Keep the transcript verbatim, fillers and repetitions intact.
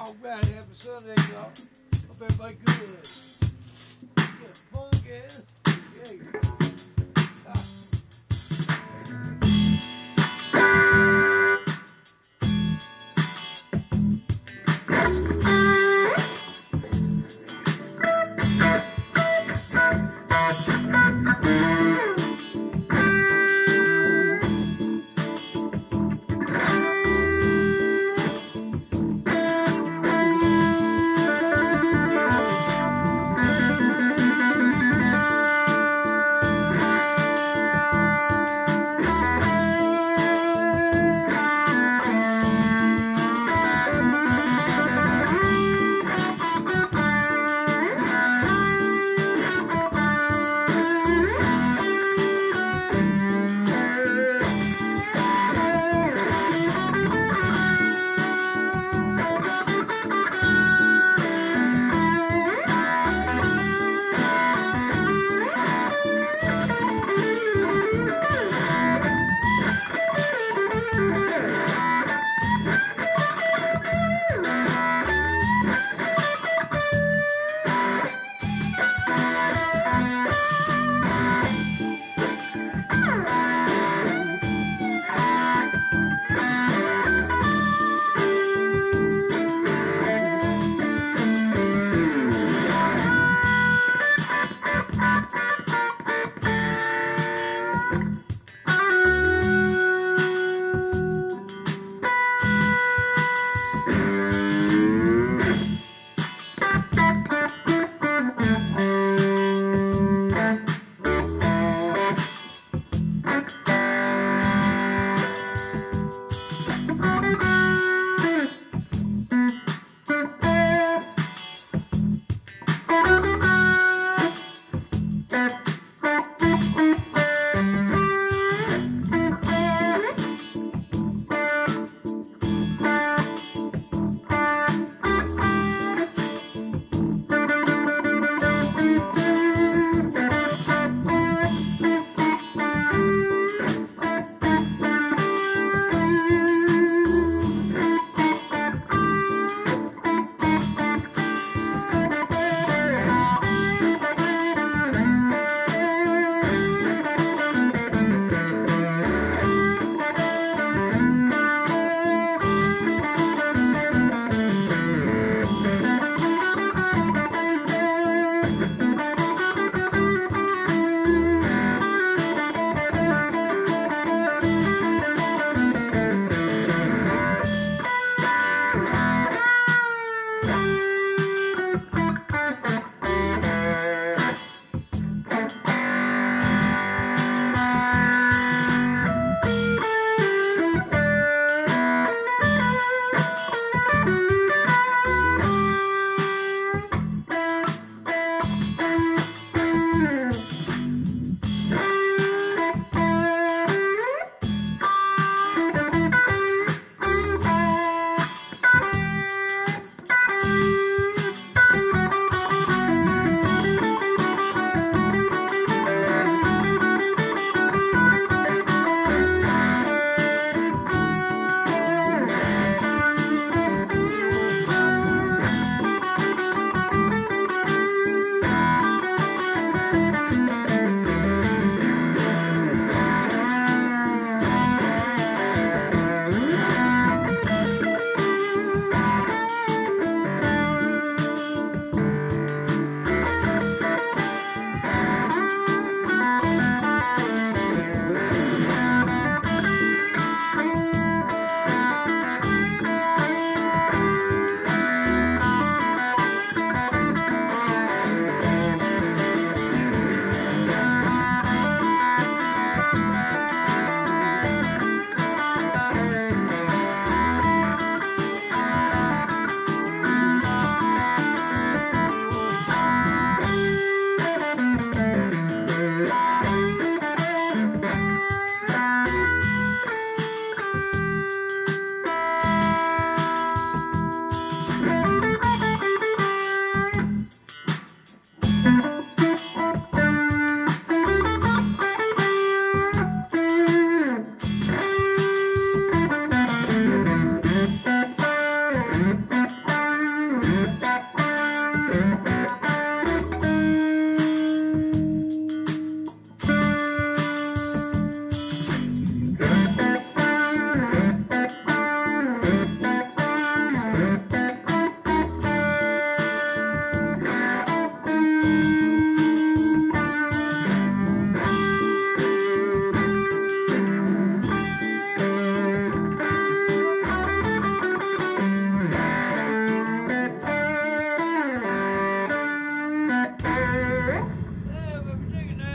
All right, happy Sunday, y'all. Hope everybody good. Good fun, guys. Yeah. Ah.